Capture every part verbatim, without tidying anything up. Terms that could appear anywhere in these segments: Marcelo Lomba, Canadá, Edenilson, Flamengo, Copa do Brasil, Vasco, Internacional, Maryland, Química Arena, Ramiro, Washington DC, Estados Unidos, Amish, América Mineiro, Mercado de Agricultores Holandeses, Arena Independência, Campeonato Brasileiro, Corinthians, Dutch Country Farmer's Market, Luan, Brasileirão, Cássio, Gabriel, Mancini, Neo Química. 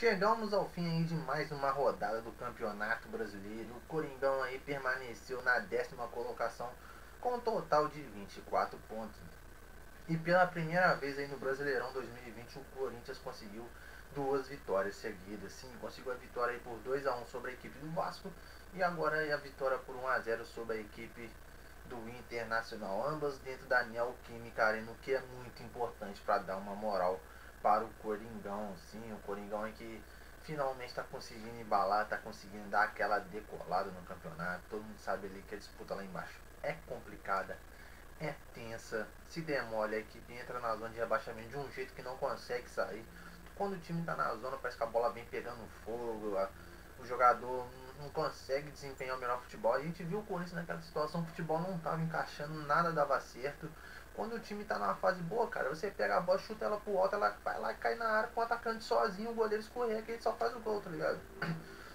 Chegamos ao fim aí de mais uma rodada do Campeonato Brasileiro. O Coringão aí permaneceu na décima colocação com um total de vinte e quatro pontos. E pela primeira vez aí no Brasileirão dois mil e vinte, o Corinthians conseguiu duas vitórias seguidas. Sim, conseguiu a vitória aí por dois a um sobre a equipe do Vasco e agora a vitória por um a zero sobre a equipe do Internacional. Ambas dentro da Neo Química Arena, o que é muito importante para dar uma moral para o Coringão. Sim, o Coringão é que finalmente está conseguindo embalar, está conseguindo dar aquela decolada no campeonato. Todo mundo sabe ali que a disputa lá embaixo é complicada, é tensa. Se demole, a equipe entra na zona de rebaixamento de um jeito que não consegue sair. Quando o time está na zona, parece que a bola vem pegando fogo, a, o jogador não consegue desempenhar o melhor futebol. A gente viu o Corinthians naquela situação, o futebol não estava encaixando, nada dava certo. Quando o time está numa fase boa, cara, você pega a bola, chuta ela pro alto, ela vai lá e cai na área com o atacante sozinho, o goleiro escorrega e ele só faz o gol, tá ligado?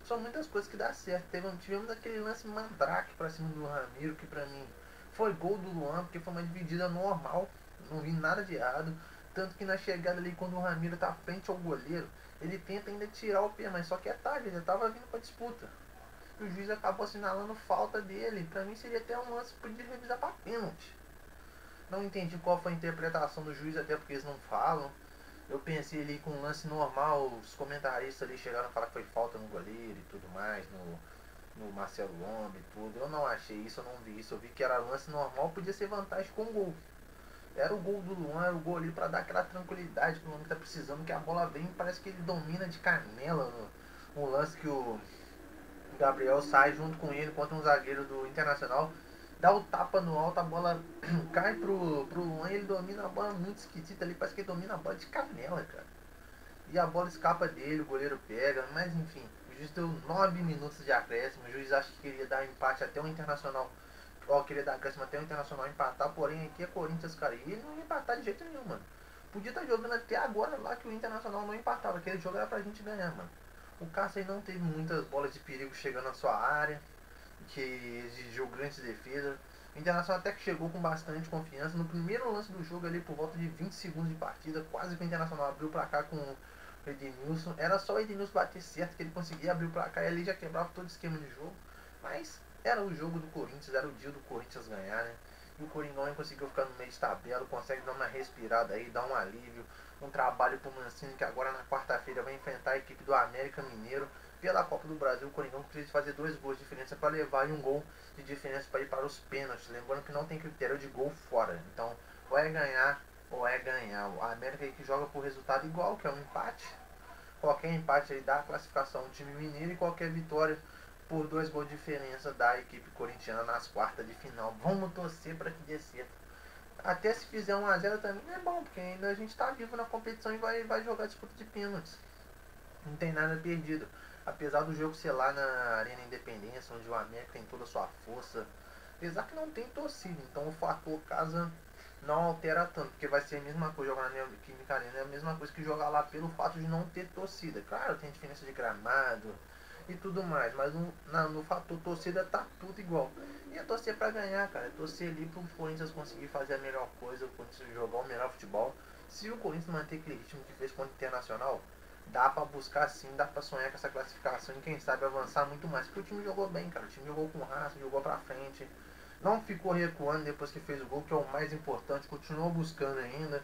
São muitas coisas que dá certo. Teve, tivemos aquele lance mandrake pra cima do Ramiro, que pra mim foi gol do Luan, porque foi uma dividida normal, não vi nada de errado. Tanto que na chegada ali, quando o Ramiro tá frente ao goleiro, ele tenta ainda tirar o pé, mas só que é tarde, ele já tava vindo pra disputa. E o juiz acabou assinalando falta dele. Pra mim seria até um lance que podia revisar pra pênalti. Não entendi qual foi a interpretação do juiz, até porque eles não falam. Eu pensei ali com um lance normal, os comentaristas ali chegaram a falar que foi falta no goleiro e tudo mais, no, no Marcelo Lomba e tudo. Eu não achei isso, eu não vi isso, eu vi que era lance normal, podia ser vantagem com gol. Era o gol do Luan, era o gol ali pra dar aquela tranquilidade que o homem tá precisando, que a bola vem, parece que ele domina de canela. No, um lance que o Gabriel sai junto com ele contra um zagueiro do Internacional, dá o tapa no alto, a bola cai pro, pro Luan e ele domina a bola muito esquisita ali, parece que ele domina a bola de canela, cara. E a bola escapa dele, o goleiro pega, mas enfim, o juiz deu nove minutos de acréscimo, o juiz acha que queria dar empate até o Internacional. Ó, queria dar acréscimo até o Internacional empatar, porém aqui é Corinthians, cara, e ele não ia empatar de jeito nenhum, mano. Podia estar jogando até agora lá que o Internacional não empatava, aquele jogo era pra gente ganhar, mano. O Cássio aí não teve muitas bolas de perigo chegando na sua área, que exigiu grandes defesas. O Internacional até que chegou com bastante confiança. No primeiro lance do jogo ali, por volta de vinte segundos de partida, quase que o Internacional abriu pra cá com o Edenilson. Era só o Edenilson bater certo que ele conseguia abrir pra cá e ali já quebrava todo o esquema de jogo. Mas era o jogo do Corinthians, era o dia do Corinthians ganhar, né? E o Coringão conseguiu ficar no meio de tabela, consegue dar uma respirada aí, dar um alívio. Um trabalho pro Mancini, que agora na quarta-feira vai enfrentar a equipe do América Mineiro pela Copa do Brasil. O Coringão precisa fazer dois gols de diferença para levar e um gol de diferença para ir para os pênaltis. Lembrando que não tem critério de gol fora, então ou é ganhar ou é ganhar. A América aí que joga por resultado igual, que é um empate. Qualquer empate aí dá a classificação do time mineiro e qualquer vitória por dois gols de diferença da equipe corintiana nas quartas de final. Vamos torcer para que dê certo. Até se fizer um a zero também é bom, porque ainda a gente está vivo na competição e vai, vai jogar disputa de pênaltis. Não tem nada perdido. Apesar do jogo ser lá na Arena Independência, onde o América tem toda a sua força. Apesar que não tem torcida, então o fator casa não altera tanto, porque vai ser a mesma coisa jogar na Química Arena, é a mesma coisa que jogar lá pelo fato de não ter torcida. Claro, tem diferença de gramado e tudo mais, mas no, na, no fator torcida tá tudo igual. E é torcer pra ganhar, cara, é torcer ali pro Corinthians conseguir fazer a melhor coisa, o Corinthians jogar o melhor futebol. Se o Corinthians manter aquele ritmo que fez contra o Internacional, dá pra buscar sim, dá pra sonhar com essa classificação e quem sabe avançar muito mais. Porque o time jogou bem, cara, o time jogou com raça, jogou pra frente, não ficou recuando depois que fez o gol, que é o mais importante, continuou buscando ainda.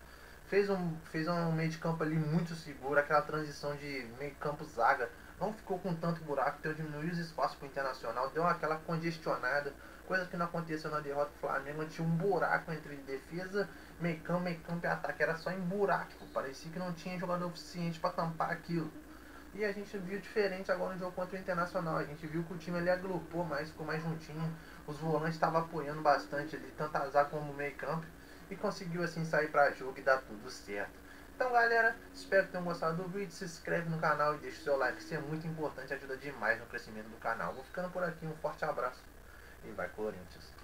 Fez um, fez um meio de campo ali muito seguro, aquela transição de meio campo zaga, não ficou com tanto buraco, então diminuiu os espaços pro Internacional, deu aquela congestionada, coisa que não aconteceu na derrota do Flamengo. Tinha um buraco entre defesa, meio campo, meio campo e ataque, era só em buraco, parecia que não tinha jogador suficiente para tampar aquilo. E a gente viu diferente agora no jogo contra o Internacional, a gente viu que o time ali agrupou mais, ficou mais juntinho, os volantes estavam apoiando bastante ali, tanto a zaga como o meio campo, e conseguiu assim sair para jogo e dar tudo certo. Então galera, espero que tenham gostado do vídeo, se inscreve no canal e deixa o seu like, isso é muito importante, ajuda demais no crescimento do canal. Vou ficando por aqui, um forte abraço e vai Corinthians!